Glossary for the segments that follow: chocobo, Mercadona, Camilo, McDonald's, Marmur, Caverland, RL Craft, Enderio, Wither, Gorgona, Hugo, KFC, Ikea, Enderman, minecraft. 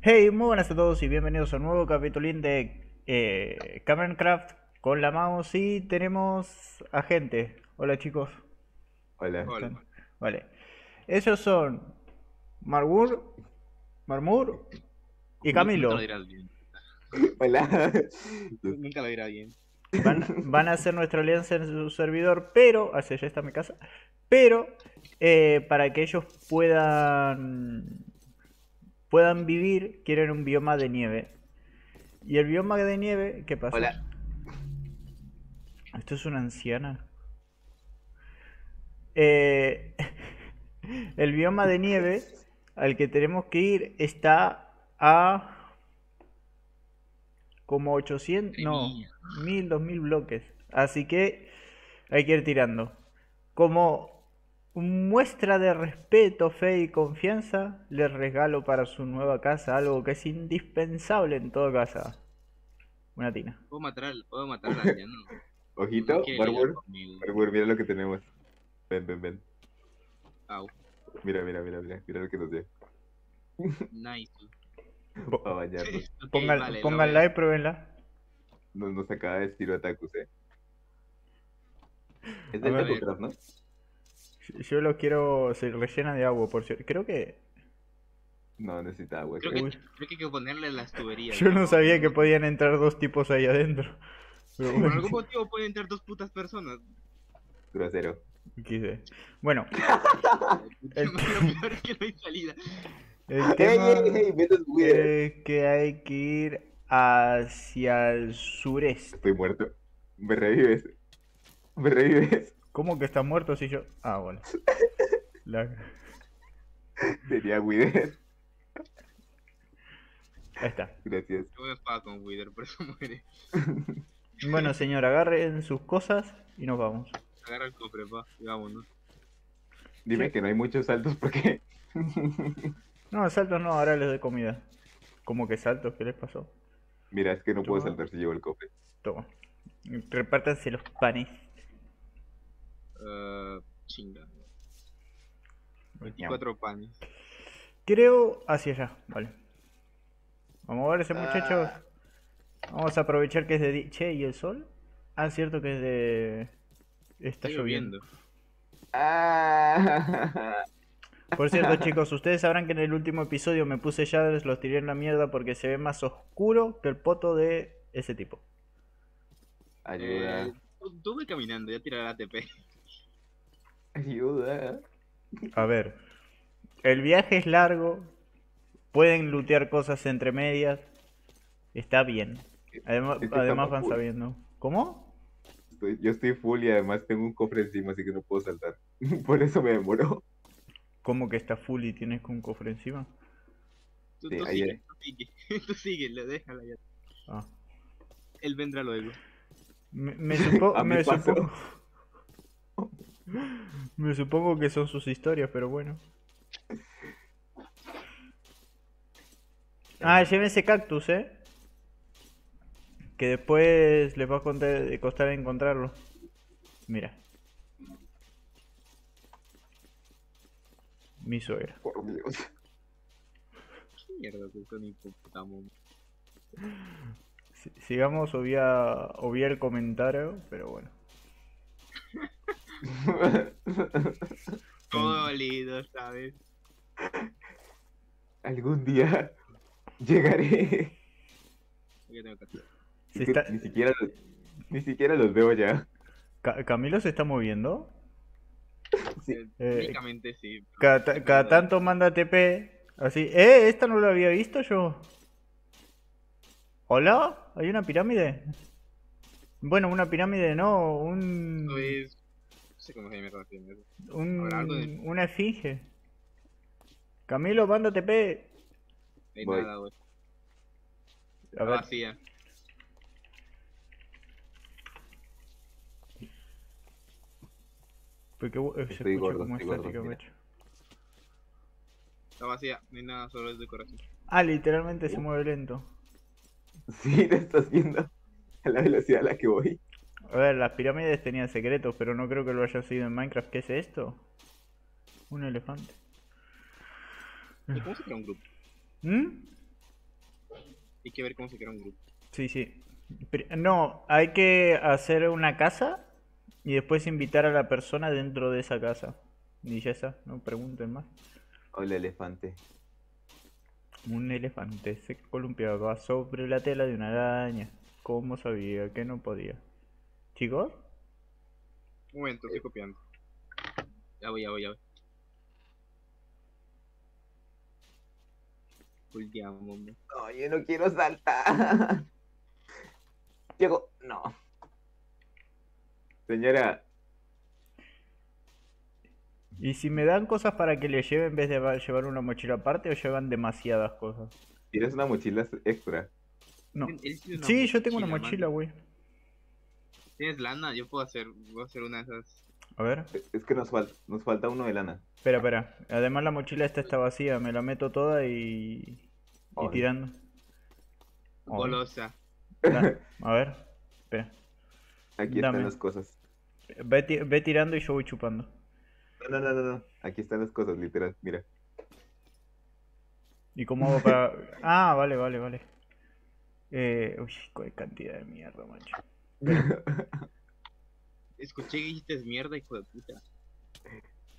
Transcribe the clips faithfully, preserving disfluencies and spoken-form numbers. Hey, muy buenas a todos y bienvenidos a un nuevo capitulín de eh, Caverland con la mouse y tenemos a gente. Hola chicos. Hola. Hola. Vale. Ellos son Marmur, Marmur y Camilo. Nunca lo dirá alguien. Hola. Nunca lo dirá alguien. Van, van a hacer nuestra alianza en su servidor, pero, hacia allá está mi casa, pero eh, para que ellos puedan... puedan vivir, quieren un bioma de nieve. Y el bioma de nieve, ¿qué pasa? Hola. Esto es una anciana. Eh, el bioma de nieve al que tenemos que ir está a... como ochocientos... no, mil, dos mil bloques. Así que hay que ir tirando. Como... muestra de respeto, fe y confianza, les regalo para su nueva casa algo que es indispensable en toda casa. Una tina. Puedo matar, puedo matar a alguien. Ojito, Barbur, Barbur, mira lo que tenemos. Ven, ven, ven. Au. Mira, mira, mira, mira, mira lo que nos dio. Nice. Para bañarnos. Pongan, vale, pónganla y pruébenla. Nos, nos acaba de decir Otakus, eh. Es del Otakus, ¿no? Yo lo quiero, se rellena de agua, por cierto. Creo que... no, necesita agua. Creo que, creo que hay que ponerle las tuberías. Yo no, no sabía que podían entrar dos tipos ahí adentro. Pero bueno. Por algún motivo pueden entrar dos putas personas. Grosero. Quise. Bueno. El... lo peor es que no hay salida. El tema hey, hey, hey, es que hay que ir hacia el sureste. Estoy muerto. Me revives. Me revives. ¿Cómo que está muerto si yo...? Ah, bueno. La... sería Wither. Ahí está. Gracias. Yo me pago con Wither, por eso muere. Bueno, señor, agarren sus cosas y nos vamos. Agarra el cofre, pa, y vámonos. Dime sí. Que no hay muchos saltos, porque... no, saltos no, ahora les doy comida. ¿Cómo que saltos? ¿Qué les pasó? Mira, es que no Toma. Puedo saltar si llevo el cofre. Toma. Repártanse los panes. Uh, chinga. veinticuatro panes. Creo hacia allá, vale. Vamos a ver ese muchacho. Ah. Vamos a aprovechar que es de... che, ¿y el sol? Ah, cierto que es de... está lloviendo. Ah. Por cierto, chicos, ustedes sabrán que en el último episodio me puse shaders, los tiré en la mierda porque se ve más oscuro que el poto de ese tipo. Ayuda. Eh, tú voy caminando, ya tirará A T P. Ayuda. A ver, el viaje es largo, pueden lootear cosas entre medias, está bien. Además, es que además van full. Sabiendo. ¿Cómo? Estoy, yo estoy full y además tengo un cofre encima, así que no puedo saltar. Por eso me demoró. ¿Cómo que está full y tienes un cofre encima? Tú, sí, tú sigue, tú sigue, tú sigue, lo déjala ya. Ah. Él vendrá luego. Me, me, supo, me supongo... me supongo que son sus historias, pero bueno. Ah, llévense cactus, eh. Que después les va a contar, costar encontrarlo. Mira. Mi suegra. Por Dios. ¿Qué mierda que son imputados? Sigamos, obvia, obvia el comentario, pero bueno. Todo dolido, ¿sabes? Algún día llegaré. ¿Qué tengo que hacer? Se está... Ni siquiera los, ni siquiera los veo ya. Ca ¿Camilo se está moviendo? Sí. Técnicamente eh, sí. Cada, ta cada tanto manda T P. Así. ¡Eh! Esta no la había visto yo. ¿Hola? ¿Hay una pirámide? Bueno, una pirámide no, un... no es... no sé cómo se llama, un... de... una esfinge. Camilo, manda T P. No hay voy. Nada, güey. A ver. Vacía. Porque eh, se escucha gordo, como estática, macho. Está vacía, no hay nada, solo es decoración. Ah, literalmente uh. se mueve lento. Sí, te estás viendo a la velocidad a la que voy. A ver, las pirámides tenían secretos, pero no creo que lo haya sido en Minecraft. ¿Qué es esto? Un elefante. ¿Cómo se crea un grupo? ¿Mm? Hay que ver cómo se crea un grupo. Sí, sí. No, hay que hacer una casa y después invitar a la persona dentro de esa casa. Y ya está, no pregunten más. Hola, elefante. Un elefante se columpiaba sobre la tela de una araña. ¿Cómo sabía que no podía? ¿Chicos? Un momento, estoy copiando. Ya voy, ya voy, ya voy. No, yo no quiero saltar. Llego, no. Señora. ¿Y si me dan cosas para que le lleve en vez de llevar una mochila aparte o llevan demasiadas cosas? ¿Tienes una mochila extra? No. Sí, yo tengo una mochila, güey. ¿Tienes lana? Yo puedo hacer, puedo hacer una de esas. A ver. Es que nos falta, nos falta uno de lana. Espera, espera. Además la mochila esta está vacía. Me la meto toda y... Oh, y tirando. Oh. Golosa. La... A ver. Espera. Aquí Dame. están las cosas. Ve, ve tirando y yo voy chupando. No, no, no, no. Aquí están las cosas, literal. Mira. ¿Y cómo hago para...? Ah, vale, vale, vale. Eh... Uy, qué cantidad de mierda, macho. Escuché que dijiste mierda, hijo de puta.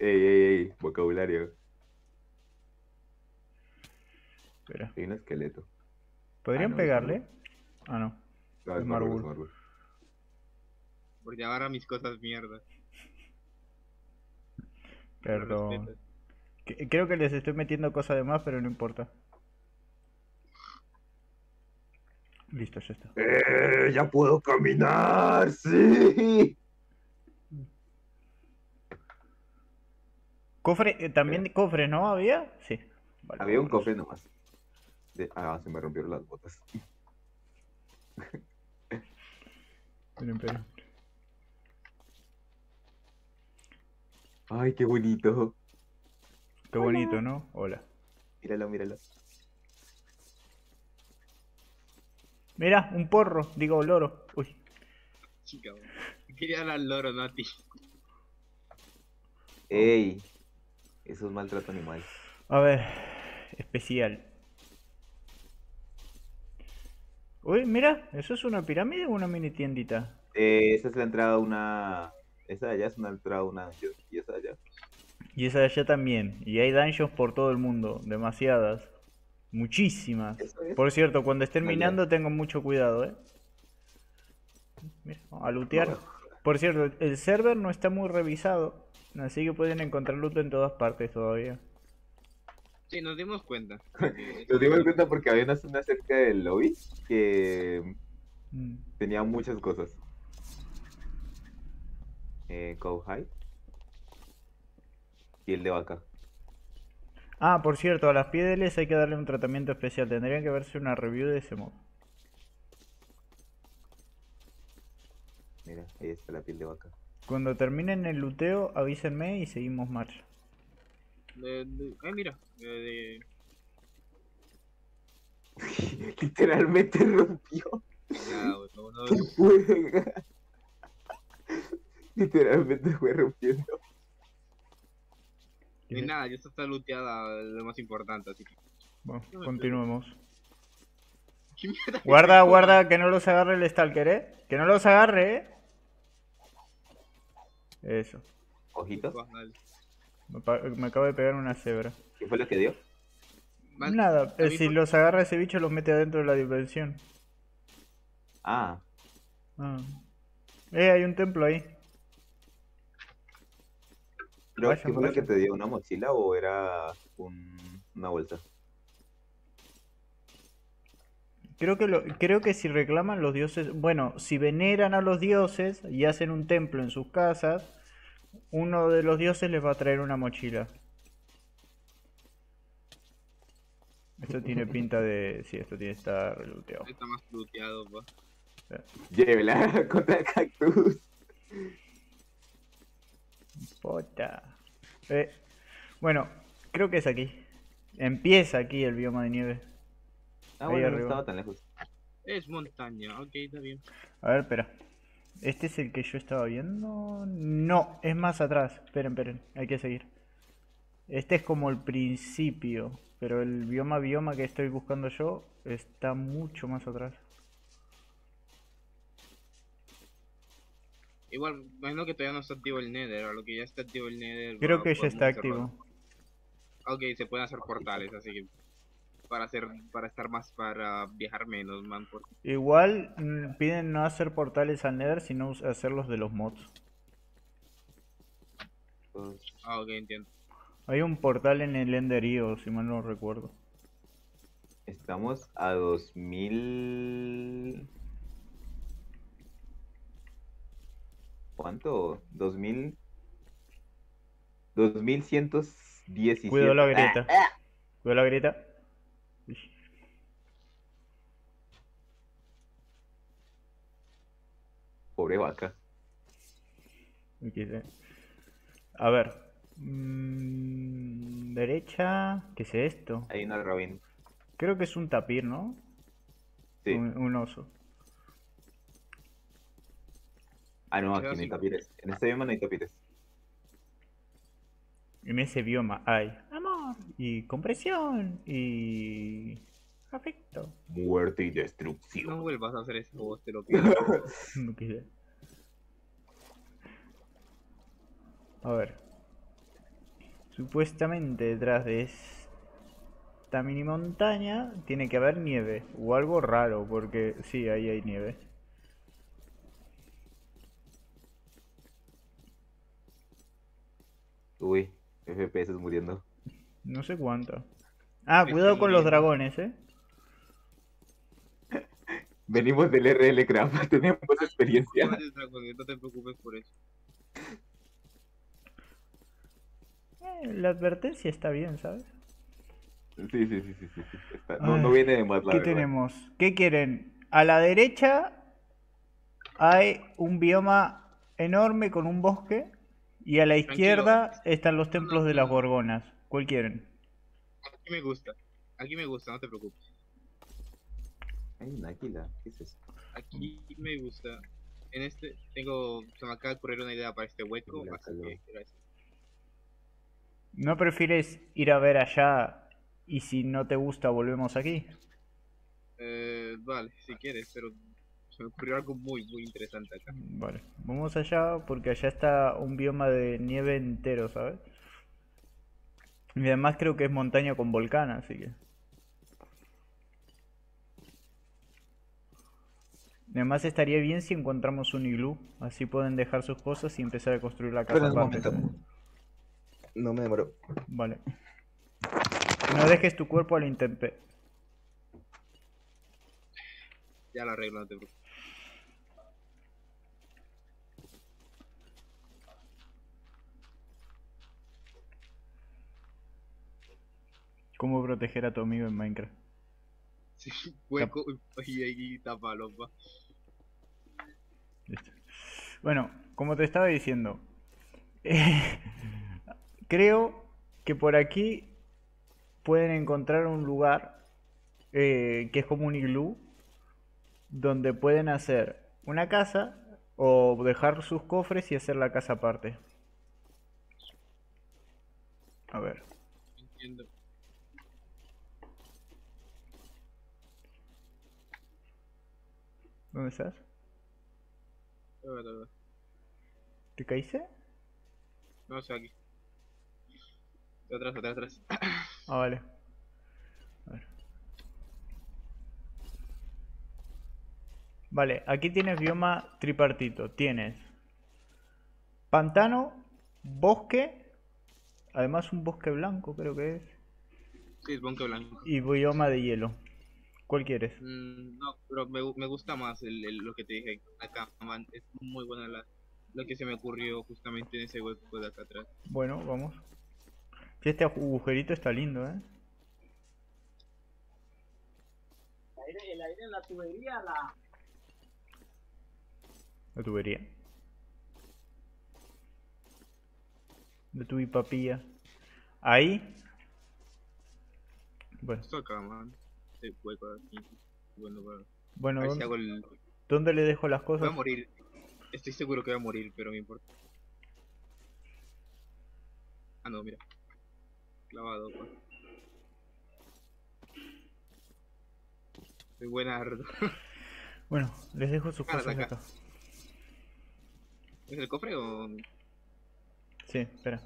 Ey, ey, ey, vocabulario. Espera. Hay un esqueleto. ¿Podrían ah, no, pegarle? No. Ah, no. no es es Marmur. Marmur. Porque agarra mis cosas mierda. Perdón. Creo que les estoy metiendo cosas de más, pero no importa. Listo, ya está. ¡Eh! ¡Ya puedo caminar! ¡Sí! ¿Cofre? ¿También eh. cofre, no? ¿Había? Sí. Vale, había un cofre nomás. De... Ah, se me rompieron las botas. Miren, pero... ¡Ay, qué bonito! Qué Hola. bonito, ¿no? Hola. Míralo, míralo. Mirá, un porro, digo loro. Uy. Chica, quería dar al loro, no a ti. Ey, eso es maltrato animal. A ver, especial. Uy, mira, ¿eso es una pirámide o una mini tiendita? Eh, esa es la entrada a una... Esa de allá es una entrada a una... Y esa de allá. Y esa de allá también. Y hay dungeons por todo el mundo, demasiadas. Muchísimas. Es. Por cierto, cuando estén minando tengan mucho cuidado, eh. Mira, a lootear. Por cierto, el server no está muy revisado, así que pueden encontrar loot en todas partes todavía. Sí, nos dimos cuenta. Nos dimos cuenta porque había una zona cerca del lobby que mm. tenía muchas cosas. Eh, Cowhide. Y el de vaca. Ah, por cierto, a las pieles hay que darle un tratamiento especial. Tendrían que verse una review de ese modo. Mira, ahí está la piel de vaca. Cuando terminen el luteo, avísenme y seguimos marcha. De, de, ay, mira. De, de... Literalmente rompió. No, no, no, no. Literalmente fue rompiendo. Y nada, ya está looteada, lo más importante, así que... Bueno, continuemos. Guarda, guarda, que no los agarre el stalker, ¿eh? Que no los agarre, ¿eh? Eso. Ojitos. Me, me acabo de pegar una cebra. ¿Qué fue lo que dio? Nada, eh, si los agarra ese bicho los mete adentro de la dimensión. Ah. Ah. Eh, hay un templo ahí. Pero, ¿qué fue lo que te dio? ¿Una mochila o era un... una bolsa? Creo que, lo... Creo que si reclaman los dioses... Bueno, si veneran a los dioses y hacen un templo en sus casas, uno de los dioses les va a traer una mochila. Esto tiene pinta de... Sí, esto tiene que estar reluteado. Está más luteado, pa. Sí. Llévela contra el cactus. Puta. Eh, bueno, creo que es aquí. Empieza aquí el bioma de nieve. Ah, ahí bueno, arriba. No estaba tan lejos. Es montaña, ok, está bien. A ver, espera. ¿Este es el que yo estaba viendo? No, es más atrás. Esperen, esperen, hay que seguir. Este es como el principio, pero el bioma bioma que estoy buscando yo está mucho más atrás. Igual, imagino que todavía no está activo el Nether, a lo que ya está activo el Nether. Creo que ya está activo. Ok, se pueden hacer portales, así que para hacer, para estar más, para viajar menos, man. Por... Igual piden no hacer portales al Nether, sino hacerlos de los mods. Ah, ok, entiendo. Hay un portal en el Enderio, si mal no recuerdo. Estamos a dos mil... ¿Cuánto? dos mil... dos mil ciento diecisiete. Cuidado la grieta. Ah, ah. Cuidado la grieta. Pobre vaca. A ver. Mm, derecha. ¿Qué es esto? Hay una robin. Creo que es un tapir, ¿no? Sí. Un, un oso. Ah, no, aquí no hay tapires. En este bioma no hay tapires. En ese bioma hay amor y compresión y afecto. Muerte y destrucción. No vuelvas a hacer eso, vos te lo pido. No quise. A ver. Supuestamente detrás de esta mini montaña tiene que haber nieve o algo raro, porque sí, ahí hay nieve. Uy. F P S muriendo. No sé cuánto. Ah, cuidado con los dragones, eh. Venimos del R L Craft, tenemos experiencia. No te preocupes por eso. Eh, la advertencia está bien, ¿sabes? Sí, sí, sí, sí, sí. Está. No, ay, no viene de más la ¿qué verdad. Tenemos? ¿Qué quieren? A la derecha hay un bioma enorme con un bosque. Y a la izquierda tranquilo, están los templos de las Gorgonas. ¿Cuál quieren? Aquí me gusta. Aquí me gusta, no te preocupes. Hay una águila. ¿Qué es eso? Aquí me gusta. En este tengo... Se me acaba de ocurrir una idea para este hueco. Así que, gracias. ¿No prefieres ir a ver allá y si no te gusta volvemos aquí? Eh, vale, si quieres, pero... Me ocurrió algo muy, muy interesante acá. Vale, vamos allá porque allá está un bioma de nieve entero, ¿sabes? Y además creo que es montaña con volcán, así que... Además estaría bien si encontramos un iglú, así pueden dejar sus cosas y empezar a construir la casa. No me demoro. Vale. No dejes tu cuerpo a la intemperie. Ya lo arreglo, no te preocupes. ¿Cómo proteger a tu amigo en Minecraft? Sí, hueco y ahí tapa lopa. Listo. Bueno, como te estaba diciendo, eh, creo que por aquí pueden encontrar un lugar eh, que es como un iglú, donde pueden hacer una casa o dejar sus cofres y hacer la casa aparte. A ver. Entiendo. ¿Dónde estás? No, no, no. ¿Te caíste? No, o sea, aquí. Atrás, atrás, atrás. Ah, vale. A ver. Vale, aquí tienes bioma tripartito. Tienes pantano, bosque, además un bosque blanco creo que es. Sí, es bosque blanco. Y bioma de hielo. ¿Cuál quieres? Mm, no, pero me, me gusta más el, el, lo que te dije acá, man. Es muy buena la, lo que se me ocurrió justamente en ese hueco de acá atrás. Bueno, vamos. Este agujerito está lindo, ¿eh? El aire, el aire en la tubería, la... La tubería. La tubipapilla. Ahí. Bueno. Bueno, ¿dónde, el... ¿dónde le dejo las cosas? Voy a morir. Estoy seguro que voy a morir, pero me importa. Ah, no, mira. clavado, pues. Soy buenardo. Bueno, les dejo sus cosas acá. acá. ¿Es el cofre o...? Sí, espera.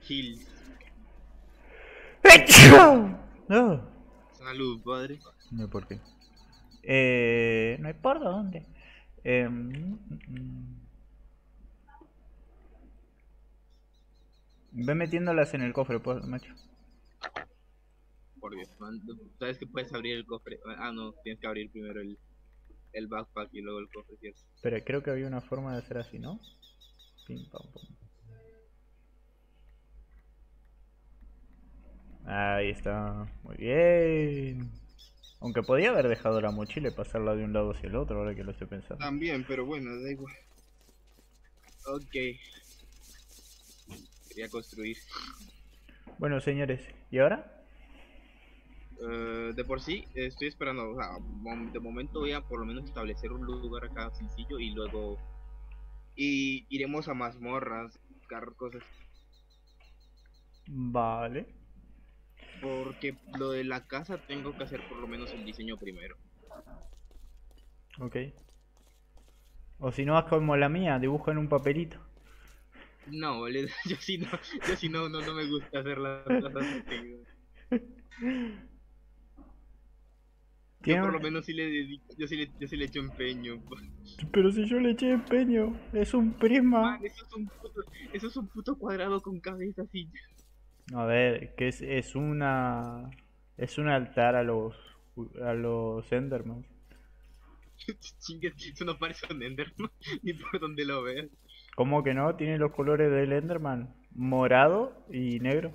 Gil. No. Salud, padre. No hay por qué. Eh, no hay por dónde. Eh, mm, ve metiéndolas en el cofre, macho. Por Dios, man. Sabes que puedes abrir el cofre. Ah, no, tienes que abrir primero el, el backpack y luego el cofre, ¿cierto? Pero creo que había una forma de hacer así, ¿no? Pim, pam, pam. Ahí está, muy bien. Aunque podía haber dejado la mochila y pasarla de un lado hacia el otro, ahora que lo estoy pensando. También, pero bueno, da igual. Ok. Quería construir. Bueno, señores, ¿y ahora? Uh, de por sí, estoy esperando, o sea, de momento voy a por lo menos establecer un lugar acá sencillo y luego... Y iremos a mazmorras, buscar cosas. Vale. Porque lo de la casa tengo que hacer por lo menos el diseño primero. Ok. O si no, haz como la mía, dibujo en un papelito. No, boludo, yo si no, yo si no, no, no me gusta hacer las cosas. Yo por lo menos sí le dedico, yo sí le, yo sí le echo empeño. Pero si yo le eché empeño, es un prisma. Man, eso es un puto, eso es un puto cuadrado con cabeza así. A ver, que es, es una... Es un altar a los... A los Enderman. Chingue, eso no parece un Enderman, ni por donde lo veas. ¿Cómo que no? Tiene los colores del Enderman. Morado y negro.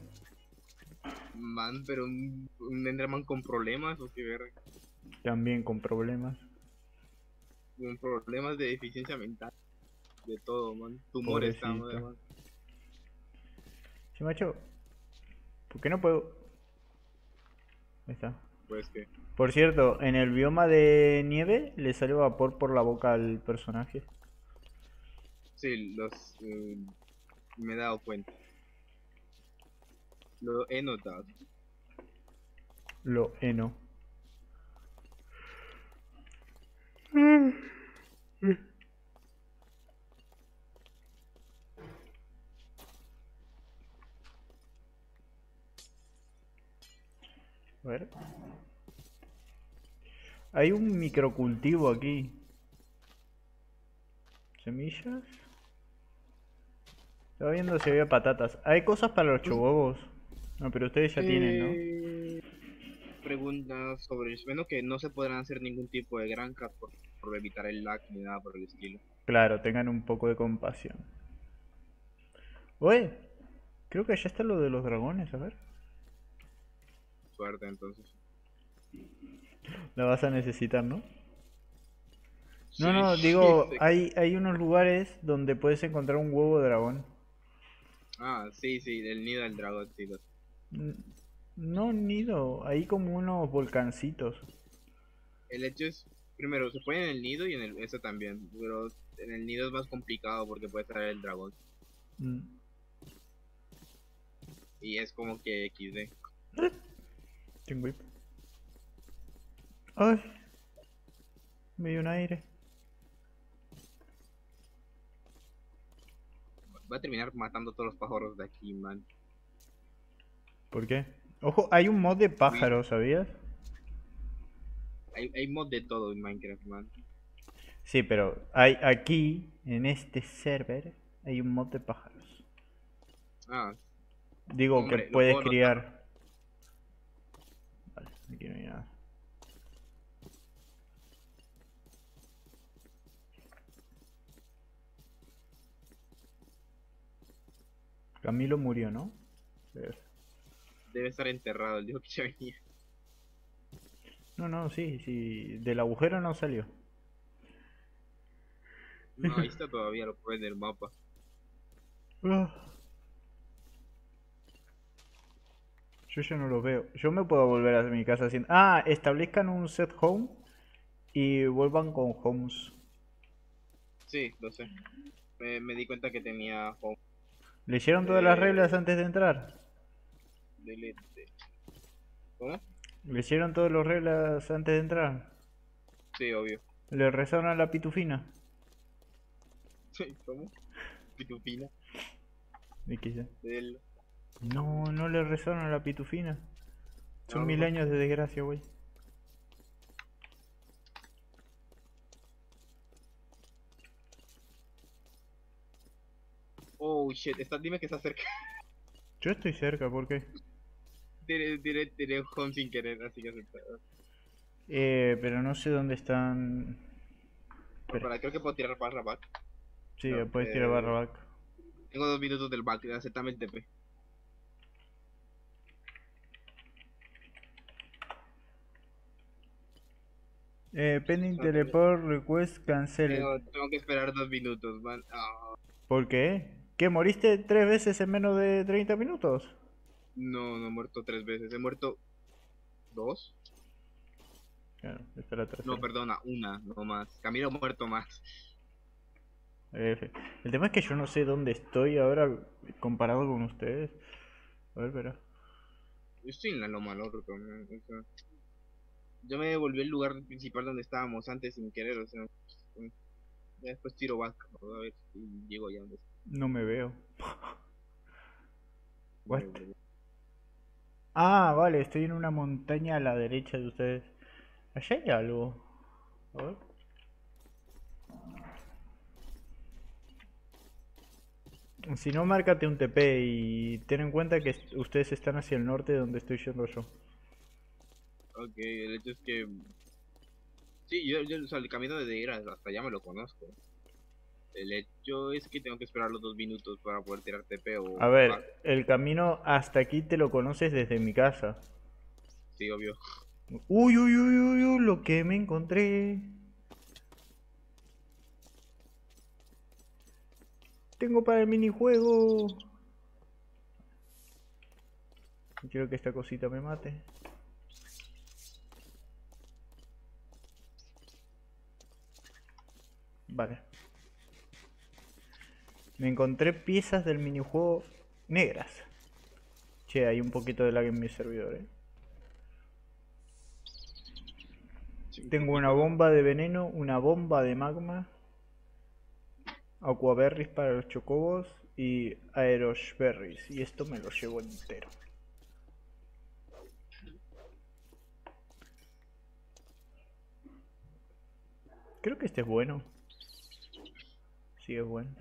Man, pero un, un Enderman con problemas, o qué verga. También con problemas. Con problemas de deficiencia mental. De todo, man. Tumores, además. Sí, macho. ¿Por qué no puedo? Ahí está. Pues que... Por cierto, en el bioma de nieve le salió vapor por la boca al personaje. Sí, los... Eh, me he dado cuenta. Lo he notado. Lo he no. A ver. Hay un microcultivo aquí. Semillas. Estaba viendo si había patatas. Hay cosas para los chobobos. No, pero ustedes ya eh... tienen, ¿no? Preguntas sobre... Bueno, que no se podrán hacer ningún tipo de granjas por, por evitar el lag ni nada por el estilo. Claro, tengan un poco de compasión. Oye, creo que allá está lo de los dragones, a ver. Suerte, entonces. La vas a necesitar, ¿no? Sí, no, no, digo, sí, sí. Hay, hay unos lugares donde puedes encontrar un huevo de dragón. Ah, sí, sí, del nido del dragón, sí. No, nido, hay como unos volcancitos. El hecho es, primero, se pone en el nido y en el, eso también, pero en el nido es más complicado porque puede traer el dragón. Mm. Y es como que equis de. ¿Eh? Whip. Ay, me dio un aire. Voy a terminar matando a todos los pájaros de aquí, man. ¿Por qué? Ojo, hay un mod de pájaros, ¿sabías? Hay, hay mod de todo en Minecraft, man. Sí, pero hay aquí, en este server, hay un mod de pájaros. Ah. Digo, hombre, que puedes criar... Notar. Aquí no hay nada. Camilo murió, ¿no? Debe estar enterrado, el dijo que ya venía. No, no, sí, sí. Del agujero no salió. No, ahí está todavía, lo pueden ver en el mapa. Uh. Yo ya no los veo. Yo me puedo volver a mi casa haciendo... Ah, establezcan un set home y vuelvan con homes. Sí, lo sé. Me, me di cuenta que tenía home. ¿Leyeron todas las reglas antes de entrar? Delete. ¿Hola? ¿Leyeron todas las reglas antes de entrar? Sí, obvio. ¿Le rezaron a la pitufina? Sí, ¿cómo? ¿Pitufina? ¿De qué ya? Del... No, no le rezaron a la pitufina. Son no, mil no. años de desgracia, güey. Oh shit, está, dime que está cerca. Yo estoy cerca, ¿por qué? Tiré un home sin querer, así que aceptado. Eh, pero no sé dónde están. Para, creo que puedo tirar barra back. Sí, no, puedes eh... tirar barra back. Tengo dos minutos del back, aceptame el T P. Eh, pending okay. teleport request cancel. Tengo, tengo que esperar dos minutos, man. Oh. ¿Por qué? ¿Qué? ¿Moriste tres veces en menos de treinta minutos? No, no he muerto tres veces, he muerto dos. Claro, espera tres. No, perdona, una, no más. Camilo ha muerto más. F. El tema es que yo no sé dónde estoy ahora comparado con ustedes. A ver, espera. Yo estoy en la loma, loco. Yo me devolví al lugar principal donde estábamos antes sin querer, o sea. Ya después tiro back, a ver si llego ya antes. No me veo. What? Ah, vale, estoy en una montaña a la derecha de ustedes. Allá hay algo. A ver. Si no, márcate un T P y ten en cuenta que ustedes están hacia el norte de donde estoy yendo yo. Ok, el hecho es que... Sí, yo, yo o sea, el camino de ir hasta allá me lo conozco. El hecho es que tengo que esperar los dos minutos para poder tirar T P o... A ver, ah. el camino hasta aquí te lo conoces desde mi casa. Sí, obvio. Uy, uy, uy, uy, uy, lo que me encontré. Tengo para el minijuego. Quiero que esta cosita me mate. Vale. Me encontré piezas del minijuego negras. Che, hay un poquito de lag en mi servidor, eh. Tengo una bomba de veneno, una bomba de magma, aquaberries para los chocobos y aeroshberries. Y esto me lo llevo entero. Creo que este es bueno. Sí, es bueno.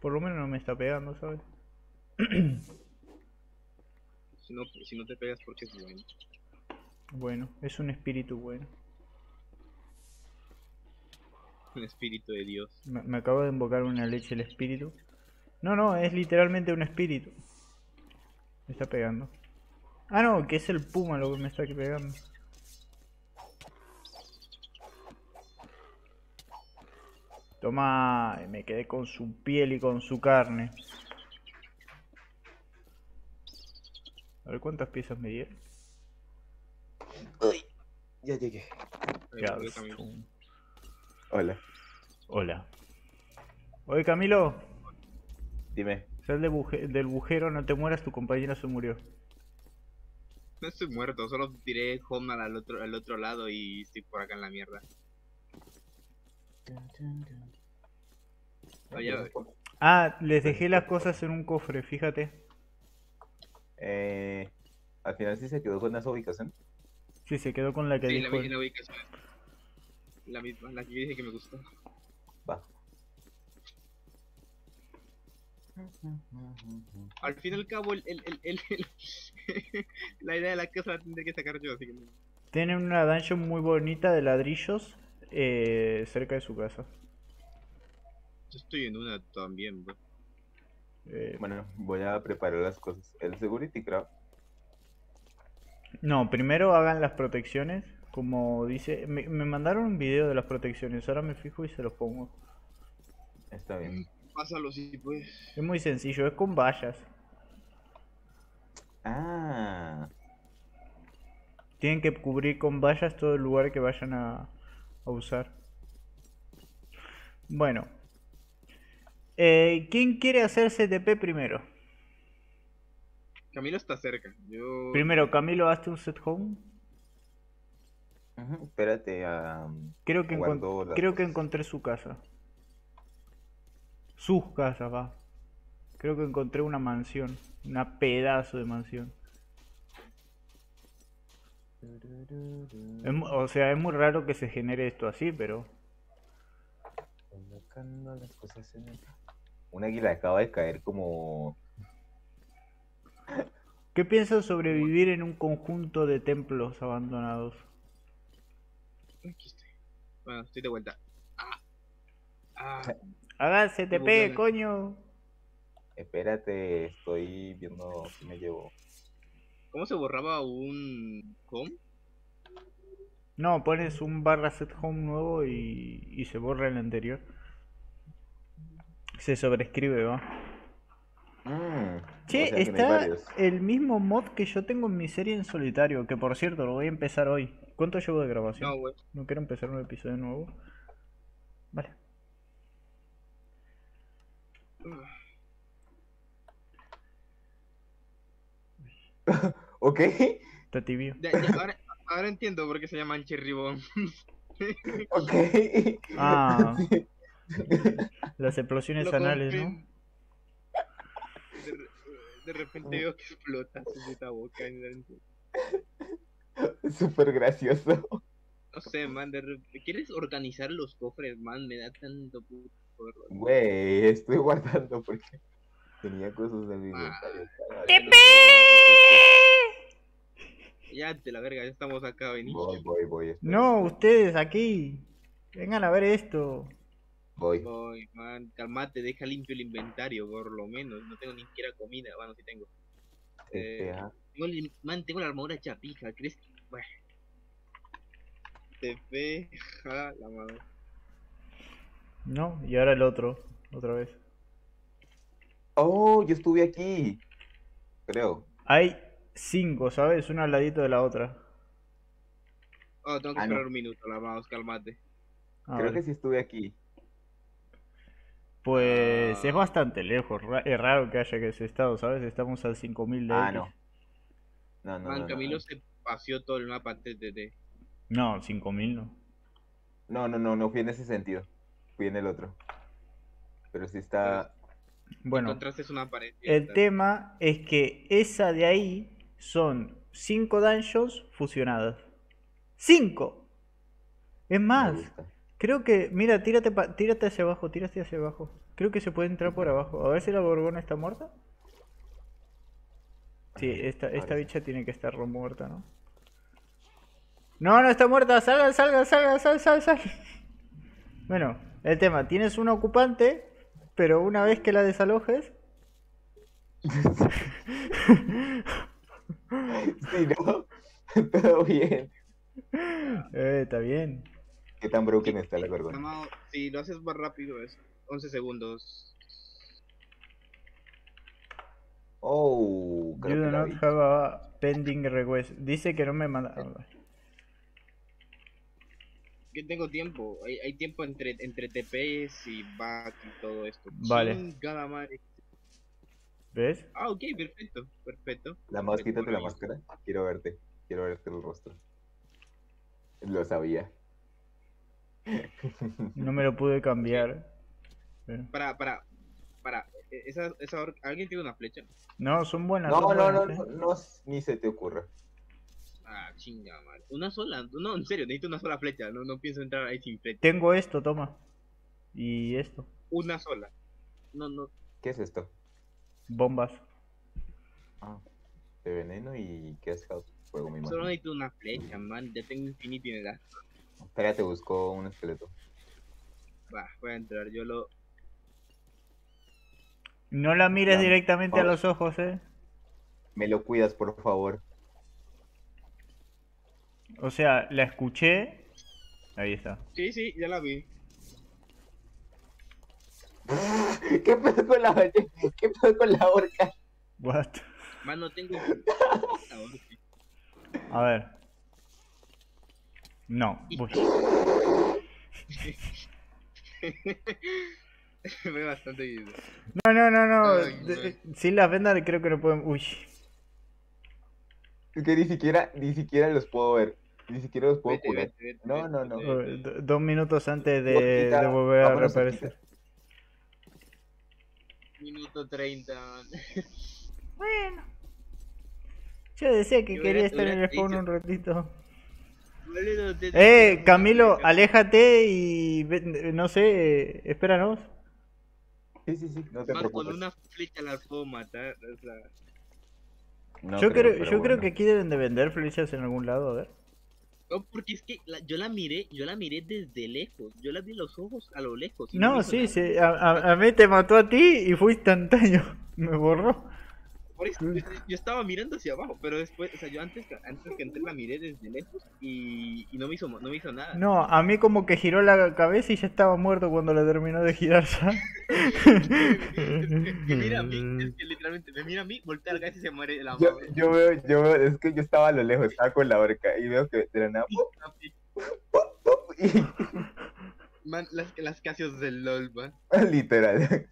Por lo menos no me está pegando, ¿sabes? Si no, si no te pegas, porque es bueno. Bueno, es un espíritu bueno. Un espíritu de Dios. Me, me acabo de invocar una leche el espíritu. No, no, es literalmente un espíritu. Me está pegando. Ah, no, que es el puma lo que me está aquí pegando. Toma, me quedé con su piel y con su carne. A ver cuántas piezas me dieron. Uy, ya llegué. Hola. Hola. Oye, Camilo. Dime. Sal de buje del bujero, no te mueras, tu compañero se murió. No estoy muerto, solo tiré Homeland al otro, al otro lado y estoy por acá en la mierda. Ah, les dejé las cosas en un cofre, fíjate. Eh, al final sí se quedó con esa ubicación. Sí, se quedó con la que sí, dijo. La ubicación. La misma, la que dije que me gustó. Va. Al fin y al cabo, el, el, el, el, el la idea de la casa la tendré que sacar yo, así que... Tienen una dungeon muy bonita de ladrillos. Eh, cerca de su casa. Yo estoy en una también, bro. Eh, bueno, voy a preparar las cosas. El security craft. No, primero hagan las protecciones. Como dice... Me, me mandaron un video de las protecciones. Ahora me fijo y se los pongo. Está bien. Pásalo si puedes. Es muy sencillo, es con vallas. Ah. Tienen que cubrir con vallas todo el lugar que vayan a... a usar. Bueno, Eh, ¿Quién quiere hacerse T P primero? Camilo está cerca. Yo... Primero, Camilo, hazte un set home. Uh-huh. Espérate a... Creo que, encont creo que encontré su casa. Sus casas, va. Creo que encontré una mansión. Una pedazo de mansión. Es, o sea, es muy raro que se genere esto así, pero... Colocando las cosas en el... Un águila acaba de caer como... ¿Qué piensas sobre vivir en un conjunto de templos abandonados? Aquí estoy. Bueno, estoy de vuelta. Ah. Ah. Hágase T P, coño. Espérate, estoy viendo si me llevo. ¿Cómo se borraba un home? No, pones un barra set home nuevo y, y se borra el anterior. Se sobrescribe, ¿va? Mm, che, o sea, está el mismo mod que yo tengo en mi serie en solitario. Que por cierto, lo voy a empezar hoy. ¿Cuánto llevo de grabación? No, wey. No quiero empezar un episodio nuevo. Vale. Ok. Está tibio. Ya, ya, ahora, ahora entiendo por qué se llaman Cherry Bombs. Ok. Ah. Las explosiones lo anales, compré. ¿No? De, de repente veo que explota su puta boca. Súper gracioso. No sé, man, de re... ¿Quieres organizar los cofres, man? Me da tanto puto horror. Güey, estoy guardando porque tenía cosas de mi inventario. ¡T P! Ya te la verga, ya estamos acá, vení. Voy, voy, voy. Espera. No, ustedes aquí. Vengan a ver esto. Voy. Voy, man, calmate, deja limpio el inventario, por lo menos. No tengo ni siquiera comida, bueno, sí tengo. Eh, tengo man, tengo la armadura chapija, ¿crees? Bueno. Te peja la madre. No, y ahora el otro, otra vez. Oh, yo estuve aquí. Creo. Hay cinco, ¿sabes? Una al ladito de la otra. Oh, tengo que ah, esperar no. un minuto, la vamos, calmate. Ah, creo vale. que sí estuve aquí. Pues ah. es bastante lejos, es raro que haya que ese estado, ¿sabes? Estamos al cinco mil de... Ah, no. No, no, Man, no, Camilo no, no. se paseó todo el mapa T T T. No, cinco mil no. No, no, no, no fui en ese sentido. Fui en el otro. Pero sí está... Bueno, encontraste una pared, el tema es que esa de ahí son cinco dungeons fusionadas. ¡Cinco! Es más... Creo que, mira, tírate, pa tírate hacia abajo, tírate hacia abajo. Creo que se puede entrar por abajo. A ver si la Gorgona está muerta. Sí, esta, esta bicha tiene que estar muerta, ¿no? No, no está muerta. Salgan, salgan, salgan, salgan, salgan. Salga. Bueno, el tema, tienes un ocupante, pero una vez que la desalojes... Sí, ¿no? Todo bien. Eh, está bien. ¿Qué tan broken está la Gorgona? Si lo haces más rápido es once segundos. Oh, creo you que do not have a pending request. Dice que no me manda... Yo tengo tiempo. Hay, hay tiempo entre, entre T Ps y back y todo esto. Vale. Chingada madre. ¿Ves? Ah, ok, perfecto. Perfecto. La más, quítate la máscara. Quiero verte. Quiero verte el rostro. Lo sabía. No me lo pude cambiar. Pero... Para, para, para. ¿Esa, esa ¿Alguien tiene una flecha? No, son buenas. No, no, no, no, no, ni se te ocurra. Ah, chinga, madre. Una sola. No, en serio, necesito una sola flecha. No, no pienso entrar ahí sin flecha. Tengo esto, toma. Y esto. Una sola. No, no. ¿Qué es esto? Bombas. Ah, de veneno y qué es fuego, mi madre. Solo necesito una flecha, man. Ya tengo infinito en edad. Espérate, busco un esqueleto. Va, voy a entrar, yo lo... No la mires Dame. directamente Vamos. a los ojos, eh. Me lo cuidas, por favor. O sea, la escuché. Ahí está. Sí, sí, ya la vi. ¿Qué pedo con la ballena? ¿Qué pedo con la orca? What? Mano, tengo... A ver. No, voy. Ve bastante guido. No, no, no, no. Ay, de, si las vendas creo que no pueden. Uy. Es que ni siquiera, ni siquiera los puedo ver. Ni siquiera los puedo curar. No, no, no. Vete. Dos minutos antes de, Boquita, de volver a reaparecer. Minuto treinta. Bueno. Yo decía que yo quería estar en el spawn un ratito. Eh, Camilo, aléjate y no sé, espéranos. Sí, sí, sí, no te preocupes. Con una flecha las puedo matar. Yo creo que aquí deben de vender flechas en algún lado, a ver. No, porque es que la, yo la miré, yo la miré desde lejos, yo la vi los ojos a lo lejos. No, sí, sí, a, a, a mí te mató a ti y fue instantáneo, me borró. Por eso, yo, yo estaba mirando hacia abajo, pero después, o sea, yo antes, antes que entré la miré desde lejos y, y no, me hizo, no me hizo nada. No, a mí como que giró la cabeza y ya estaba muerto cuando la terminó de girar, ¿sabes? Me mira a mí, es que literalmente me mira a mí, voltea la cabeza y se muere la madre. Yo, yo veo, yo veo, es que yo estaba a lo lejos, estaba con la horca y veo que de la nada... Man, las, las casios del LOL, man. Literal.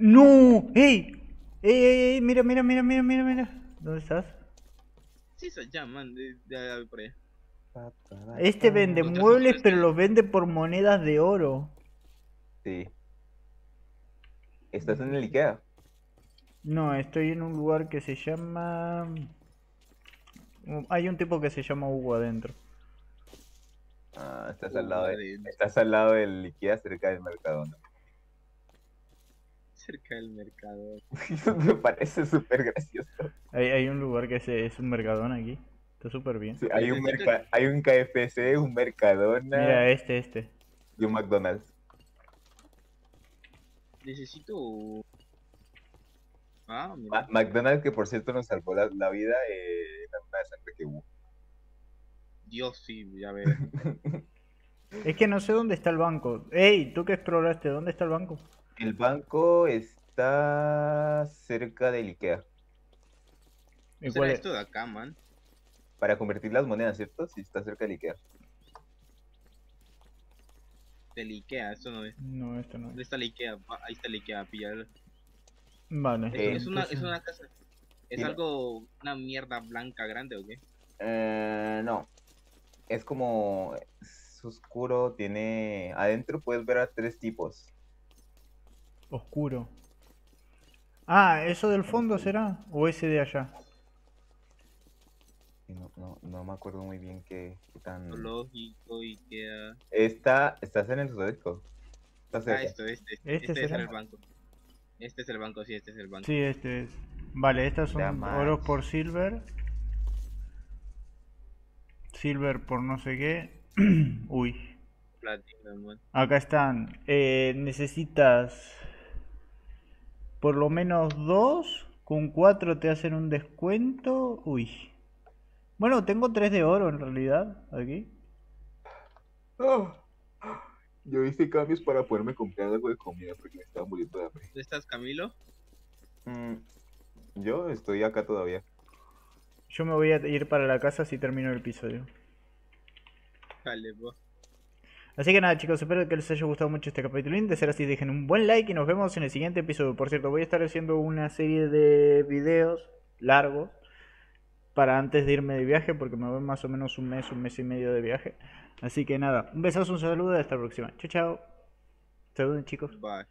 No, ey, ey, ey, ey, mira, mira, mira, mira, mira, mira. ¿Dónde estás? Sí, soy ya, man, ya por allá. Este vende muebles, pero los vende por monedas de oro. Sí. ¿Estás en el Ikea? No, estoy en un lugar que se llama... Hay un tipo que se llama Hugo adentro. Ah, estás al lado de... Estás al lado del Ikea, cerca del Mercadona. Cerca del mercado. Me parece súper gracioso. Hay, hay un lugar que se, es un Mercadona aquí. Está súper bien. Sí, hay, un merca, hay un K F C, un Mercadona. Mira, este, este. Y un McDonald's. Necesito... Ah, mira. Ma McDonald's que por cierto nos salvó la, la vida eh, en la luna de sangre que hubo. Dios, sí, ya ves. Es que no sé dónde está el banco. Ey, tú que exploraste, ¿dónde está el banco? El banco está cerca del Ikea. ¿Y cuál es esto de acá, man? Para convertir las monedas, ¿cierto? Sí, está cerca del Ikea. Del Ikea, esto no es. No, esto no es. Ahí está el Ikea, ahí está el Ikea, píllalo. Vale. Eh, es, una, es una casa. ¿Es algo, una mierda blanca grande o qué? Eh, no. Es como... Es oscuro, tiene... Adentro puedes ver a tres tipos. Oscuro. Ah, ¿eso del fondo será? ¿O ese de allá? No, no, no me acuerdo muy bien qué, qué tan... Lógico, Ikea... Esta... Estás en el zoológico. Ah, esto, este, este. Este, este es el banco. Este es el banco, sí, este es el banco. Sí, este es. Vale, estas son oros por silver. Silver por no sé qué. Uy. Platinum. Acá están. Eh, necesitas... Por lo menos dos, con cuatro te hacen un descuento. Uy. Bueno, tengo tres de oro en realidad, aquí. Oh. Yo hice cambios para poderme comprar algo de comida porque me estaba muriendo de hambre. ¿Estás, Camilo? Mm, yo estoy acá todavía. Yo me voy a ir para la casa si termino el episodio. Dale, vos. Así que nada chicos, espero que les haya gustado mucho este capítulo. De ser así, dejen un buen like y nos vemos en el siguiente episodio. Por cierto, voy a estar haciendo una serie de videos largos para antes de irme de viaje, porque me voy más o menos un mes, un mes y medio de viaje. Así que nada, un besazo, un saludo y hasta la próxima. Chao, chao. Saluden chicos. Bye.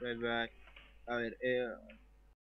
Bye, bye. A ver, eh...